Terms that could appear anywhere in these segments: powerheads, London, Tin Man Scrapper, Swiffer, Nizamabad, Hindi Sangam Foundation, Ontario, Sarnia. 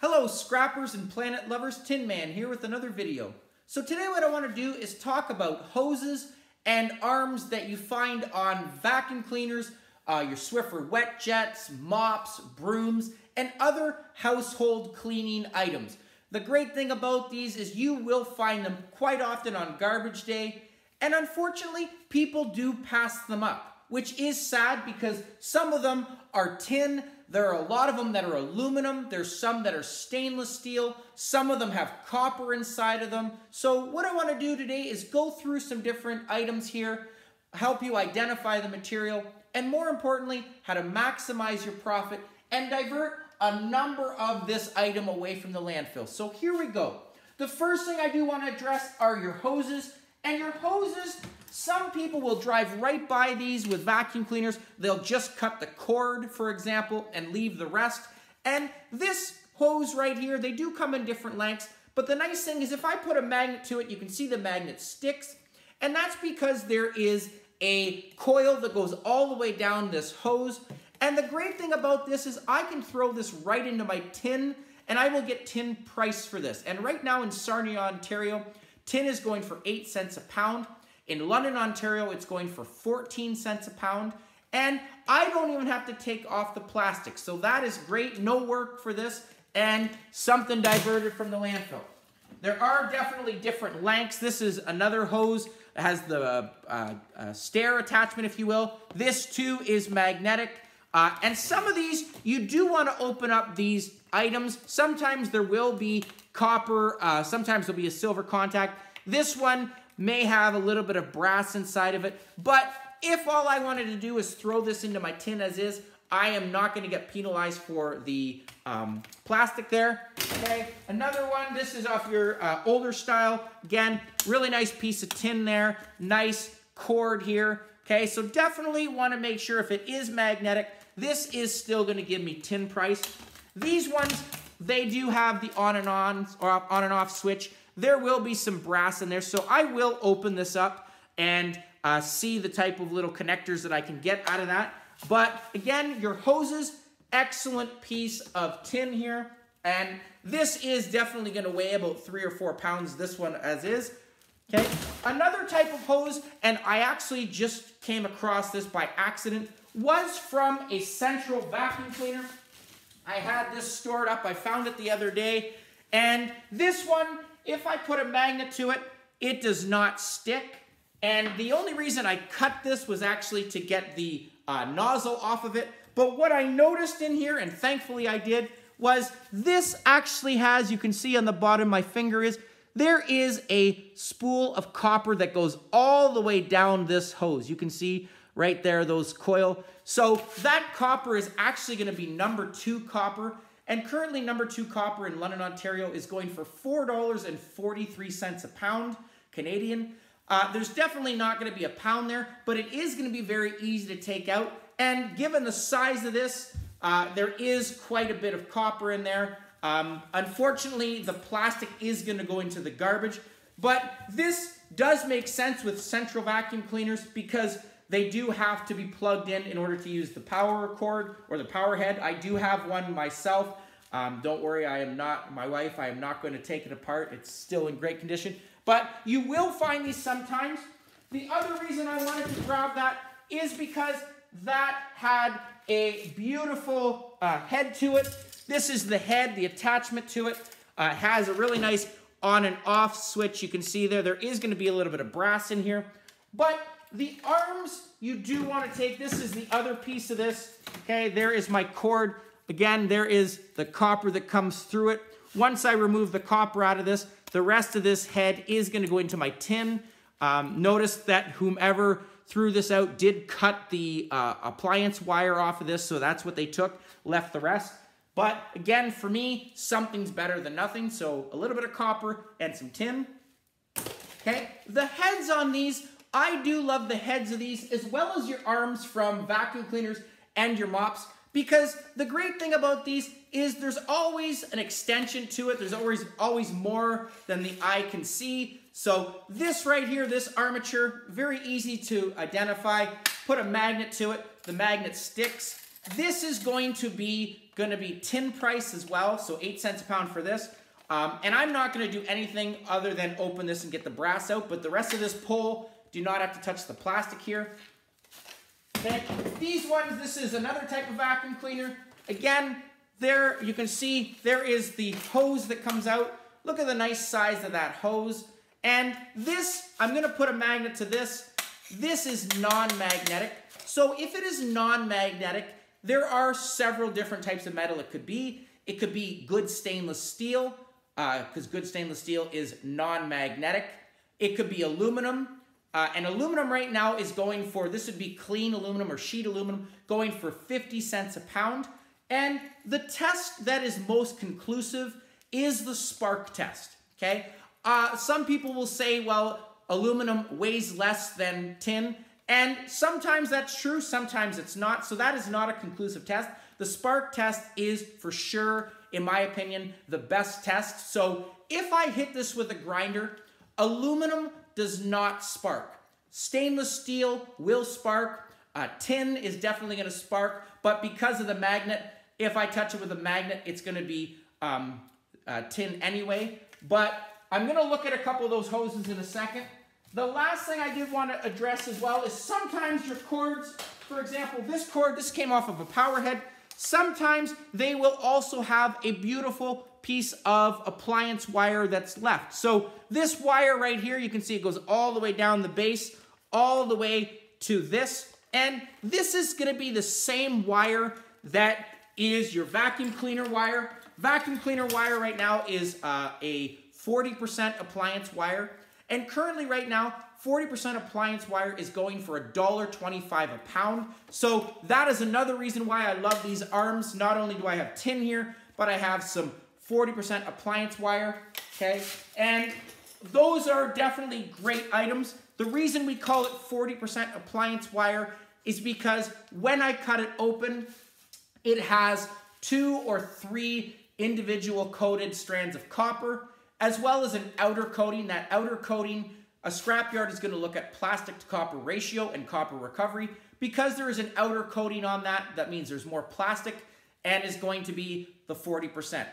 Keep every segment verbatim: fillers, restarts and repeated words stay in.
Hello scrappers and planet lovers, Tin Man here with another video. So today what I want to do is talk about hoses and arms that you find on vacuum cleaners, uh, your Swiffer wet jets, mops, brooms, and other household cleaning items. The great thing about these is you will find them quite often on garbage day, and unfortunately people do pass them up, which is sad because some of them are tin, there are a lot of them that are aluminum, there's some that are stainless steel, some of them have copper inside of them. So what I want to do today is go through some different items here, help you identify the material, and more importantly, how to maximize your profit and divert a number of this item away from the landfill. So here we go. The first thing I do want to address are your hoses. And your hoses, some people will drive right by these with vacuum cleaners. They'll just cut the cord, for example, and leave the rest. And this hose right here, they do come in different lengths. But the nice thing is if I put a magnet to it, you can see the magnet sticks. And that's because there is a coil that goes all the way down this hose. And the great thing about this is I can throw this right into my tin, and I will get tin price for this. And right now in Sarnia, Ontario, tin is going for eight cents a pound. In London, Ontario, it's going for fourteen cents a pound. And I don't even have to take off the plastic. So that is great. No work for this and something diverted from the landfill. There are definitely different lengths. This is another hose. It has the uh, uh, uh, stair attachment, if you will. This too is magnetic. Uh, and some of these, you do want to open up these items. Sometimes there will be copper, uh, sometimes there'll be a silver contact. This one may have a little bit of brass inside of it, but if all I wanted to do is throw this into my tin as is, I am not going to get penalized for the um, plastic there. Okay, another one. This is off your uh, older style. Again, really nice piece of tin there. Nice cord here. Okay, so definitely want to make sure if it is magnetic, this is still going to give me tin price. These ones, they do have the on and on or on and off switch. There will be some brass in there, so I will open this up and uh, see the type of little connectors that I can get out of that. But again, your hoses, excellent piece of tin here. And this is definitely going to weigh about three or four pounds, this one as is. Okay, another type of hose, and I actually just came across this by accident, was from a central vacuum cleaner. I had this stored up, I found it the other day, and this one, if I put a magnet to it, it does not stick. And the only reason I cut this was actually to get the uh, nozzle off of it. But what I noticed in here, and thankfully I did, was this actually has, you can see on the bottom my finger is, there is a spool of copper that goes all the way down this hose. You can see right there those coil. So that copper is actually going to be number two copper. And currently number two copper in London, Ontario is going for four dollars and forty-three cents a pound Canadian. Uh, there's definitely not going to be a pound there, but it is going to be very easy to take out. And given the size of this, uh, there is quite a bit of copper in there. Um, unfortunately, the plastic is going to go into the garbage, but this does make sense with central vacuum cleaners because they do have to be plugged in in order to use the power cord or the power head. I do have one myself. Um, don't worry, I am not, my wife, I am not going to take it apart. It's still in great condition, but you will find these sometimes. The other reason I wanted to grab that is because that had a beautiful uh, head to it. This is the head, the attachment to it. Uh, it has a really nice on and off switch. You can see there, there is going to be a little bit of brass in here. But the arms, you do want to take. This is the other piece of this. Okay, there is my cord. Again, there is the copper that comes through it. Once I remove the copper out of this, the rest of this head is going to go into my tin. Um, notice that whomever threw this out did cut the uh, appliance wire off of this, so that's what they took, left the rest. But again, for me, something's better than nothing. So a little bit of copper and some tin. Okay, the heads on these, I do love the heads of these as well as your arms from vacuum cleaners and your mops, because the great thing about these is there's always an extension to it. There's always, always more than the eye can see. So this right here, this armature, very easy to identify. Put a magnet to it. The magnet sticks. This is going to be going to be tin price as well, so eight cents a pound for this. Um, and I'm not going to do anything other than open this and get the brass out, but the rest of this pull, do not have to touch the plastic here. Then these ones, this is another type of vacuum cleaner. Again, there you can see there is the hose that comes out. Look at the nice size of that hose. And this, I'm going to put a magnet to this. This is non-magnetic. So if it is non-magnetic, there are several different types of metal it could be. It could be good stainless steel, because uh, good stainless steel is non-magnetic. It could be aluminum. Uh, and aluminum right now is going for, this would be clean aluminum or sheet aluminum, going for fifty cents a pound. And the test that is most conclusive is the spark test, okay? Uh, some people will say, well, aluminum weighs less than tin. And sometimes that's true, sometimes it's not. So that is not a conclusive test. The spark test is for sure, in my opinion, the best test. So if I hit this with a grinder, aluminum does not spark. Stainless steel will spark. Uh, tin is definitely going to spark, but because of the magnet, if I touch it with a magnet, it's going to be um, uh, tin anyway. But I'm going to look at a couple of those hoses in a second. The last thing I did want to address as well is sometimes your cords, for example, this cord, this came off of a power head. Sometimes they will also have a beautiful piece of appliance wire that's left. So this wire right here, you can see it goes all the way down the base, all the way to this. And this is going to be the same wire that is your vacuum cleaner wire. Vacuum cleaner wire right now is uh, a forty percent appliance wire. And currently right now, forty percent appliance wire is going for one dollar twenty-five a pound. So that is another reason why I love these arms. Not only do I have tin here, but I have some forty percent appliance wire, okay? And those are definitely great items. The reason we call it forty percent appliance wire is because when I cut it open, it has two or three individual coated strands of copper, as well as an outer coating. That outer coating, a scrapyard is going to look at plastic to copper ratio and copper recovery. Because there is an outer coating on that, that means there's more plastic and is going to be the forty percent.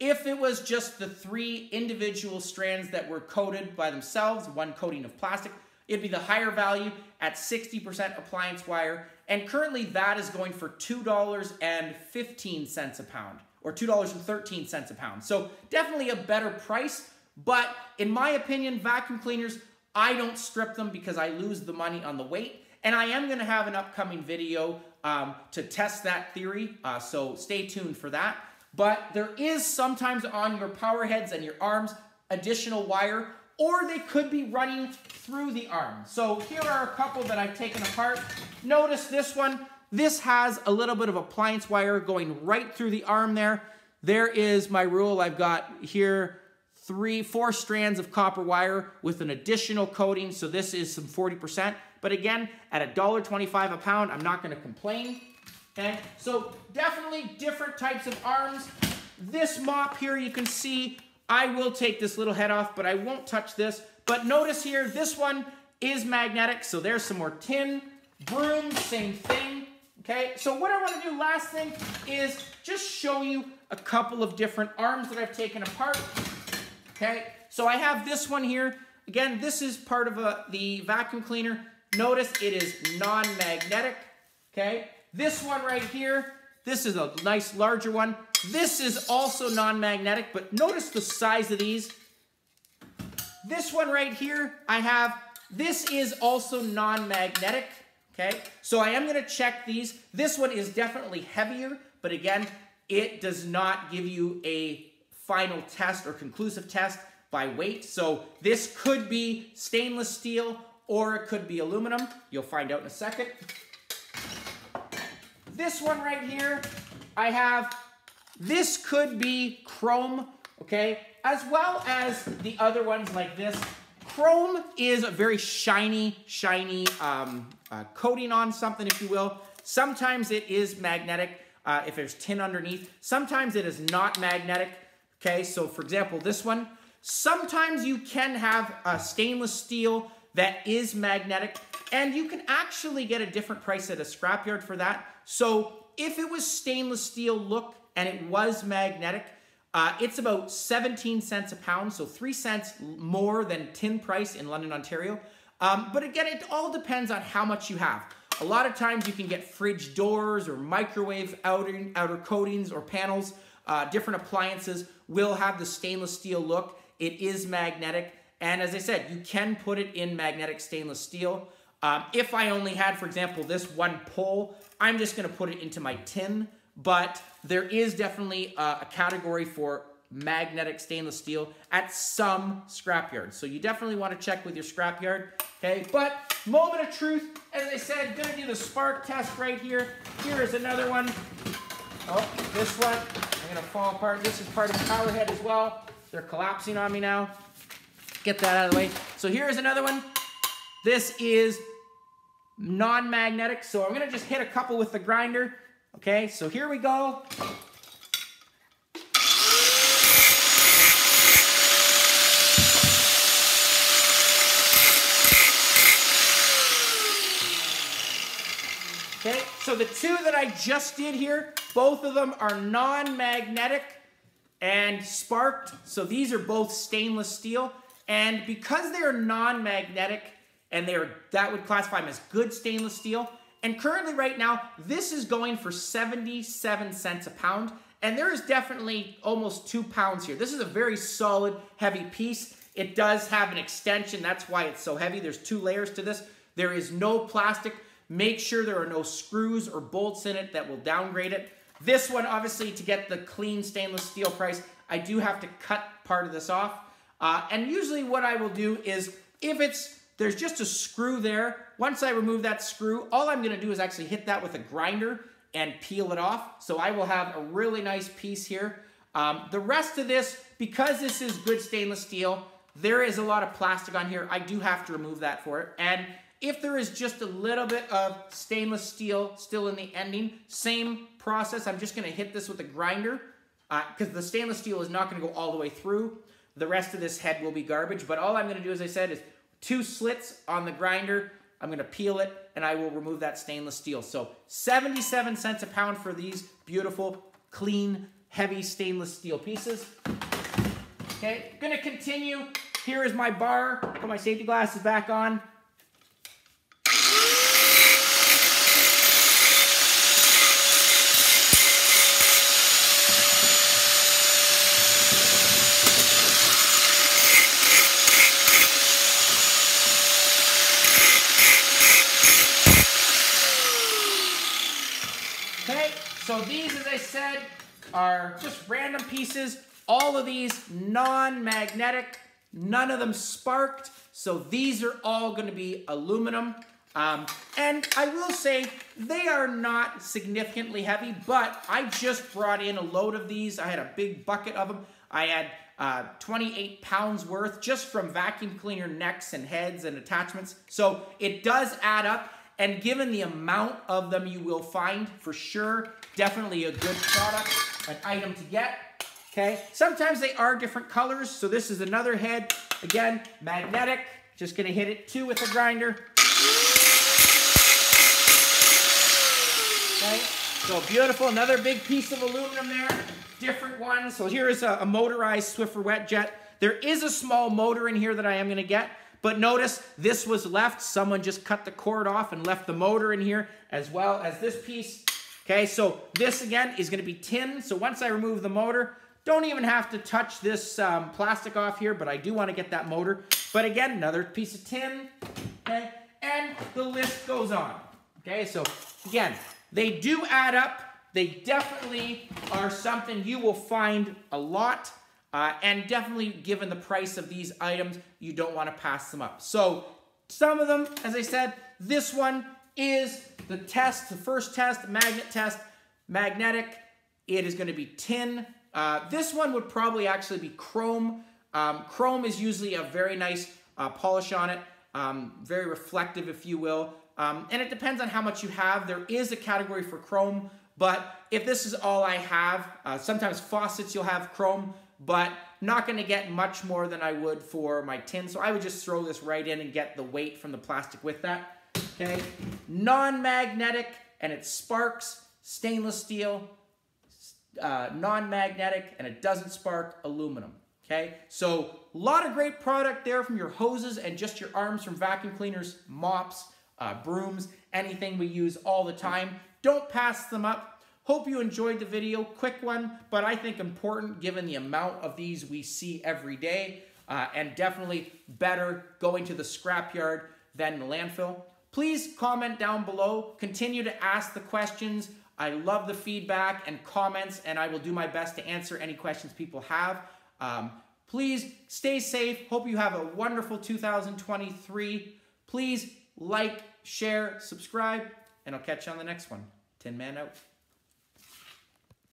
If it was just the three individual strands that were coated by themselves, one coating of plastic, it'd be the higher value at sixty percent appliance wire. And currently that is going for two dollars and fifteen cents a pound or two dollars and thirteen cents a pound. So definitely a better price. But in my opinion, vacuum cleaners, I don't strip them because I lose the money on the weight. And I am going to have an upcoming video um, to test that theory. Uh, so stay tuned for that. But there is sometimes on your power heads and your arms additional wire, or they could be running through the arm. So here are a couple that I've taken apart. Notice this one. This has a little bit of appliance wire going right through the arm there. There is my rule. I've got here three, four strands of copper wire with an additional coating. So this is some forty percent. But again, at one dollar twenty-five a pound, I'm not going to complain. Okay, so definitely different types of arms. This mop here, you can see, I will take this little head off, but I won't touch this. But notice here, this one is magnetic, so there's some more tin. Broom, same thing, okay? So what I want to do last thing is just show you a couple of different arms that I've taken apart, okay? So I have this one here. Again, this is part of a, the vacuum cleaner. Notice it is non-magnetic, okay? This one right here, this is a nice larger one. This is also non-magnetic, but notice the size of these. This one right here I have, this is also non-magnetic, okay? So I am going to check these. This one is definitely heavier, but again, it does not give you a final test or conclusive test by weight. So this could be stainless steel or it could be aluminum. You'll find out in a second. This one right here, I have, this could be chrome, okay? As well as the other ones like this. Chrome is a very shiny, shiny um, uh, coating on something, if you will. Sometimes it is magnetic, uh, if there's tin underneath. Sometimes it is not magnetic, okay? So for example, this one. Sometimes you can have a stainless steel that is magnetic, and you can actually get a different price at a scrapyard for that. So if it was stainless steel look and it was magnetic, uh, it's about seventeen cents a pound, so three cents more than tin price in London, Ontario. Um, but again, it all depends on how much you have. A lot of times you can get fridge doors or microwave outer, outer coatings or panels. Uh, different appliances will have the stainless steel look. It is magnetic. And as I said, you can put it in magnetic stainless steel. Um, if I only had, for example, this one pole, I'm just going to put it into my tin. But there is definitely uh, a category for magnetic stainless steel at some scrapyards. So you definitely want to check with your scrapyard. Okay, but moment of truth, as I said, going to do the spark test right here. Here is another one. Oh, this one, I'm going to fall apart. This is part of the power head as well. They're collapsing on me now. Get that out of the way. So here's another one. This is non-magnetic, so I'm going to just hit a couple with the grinder. Okay, so here we go. Okay, so the two that I just did here, both of them are non-magnetic and sparked. So these are both stainless steel. And because they are non-magnetic and they are, that would classify them as good stainless steel. And currently right now, this is going for seventy-seven cents a pound. And there is definitely almost two pounds here. This is a very solid, heavy piece. It does have an extension. That's why it's so heavy. There's two layers to this. There is no plastic. Make sure there are no screws or bolts in it that will downgrade it. This one, obviously, to get the clean stainless steel price, I do have to cut part of this off. Uh, and usually what I will do is, if it's, there's just a screw there, once I remove that screw, all I'm going to do is actually hit that with a grinder and peel it off. So I will have a really nice piece here. Um, the rest of this, because this is good stainless steel, there is a lot of plastic on here. I do have to remove that for it. And if there is just a little bit of stainless steel still in the ending, same process. I'm just going to hit this with a grinder because uh, the stainless steel is not going to go all the way through. The rest of this head will be garbage. But all I'm going to do, as I said, is two slits on the grinder. I'm going to peel it, and I will remove that stainless steel. So seventy-seven cents a pound for these beautiful, clean, heavy stainless steel pieces. Okay, going to continue. Here is my bar. Put my safety glasses back on. So these, as I said, are just random pieces. All of these non-magnetic, none of them sparked. So these are all going to be aluminum. Um, and I will say they are not significantly heavy, but I just brought in a load of these. I had a big bucket of them. I had uh, twenty-eight pounds worth just from vacuum cleaner necks and heads and attachments. So it does add up. And given the amount of them you will find, for sure, definitely a good product, an item to get, okay? Sometimes they are different colors, so this is another head. Again, magnetic, just gonna hit it too with a grinder. Okay, so beautiful, another big piece of aluminum there, different ones. So here is a, a motorized Swiffer wet jet. There is a small motor in here that I am gonna get. But notice this was left. Someone just cut the cord off and left the motor in here as well as this piece. Okay, so this again is going to be tin. So once I remove the motor, don't even have to touch this um, plastic off here, but I do want to get that motor. But again, another piece of tin. Okay, and the list goes on. Okay, so again, they do add up. They definitely are something you will find a lot. Uh, and definitely, given the price of these items, you don't want to pass them up. So some of them, as I said, this one is the test, the first test, magnet test, magnetic. It is going to be tin. Uh, this one would probably actually be chrome. Um, chrome is usually a very nice uh, polish on it, um, very reflective, if you will. Um, and it depends on how much you have. There is a category for chrome, but if this is all I have, uh, sometimes faucets you'll have chrome, but not going to get much more than I would for my tin. So I would just throw this right in and get the weight from the plastic with that. Okay, non-magnetic and it sparks. stainless steel, uh, non-magnetic, and it doesn't spark aluminum. Okay, so a lot of great product there from your hoses and just your arms from vacuum cleaners, mops, uh, brooms, anything we use all the time. Don't pass them up. Hope you enjoyed the video. Quick one, but I think important given the amount of these we see every day, uh, and definitely better going to the scrapyard than the landfill. Please comment down below. Continue to ask the questions. I love the feedback and comments, and I will do my best to answer any questions people have. Um, please stay safe. Hope you have a wonderful two thousand twenty-three. Please like, share, subscribe, and I'll catch you on the next one. Tin Man out.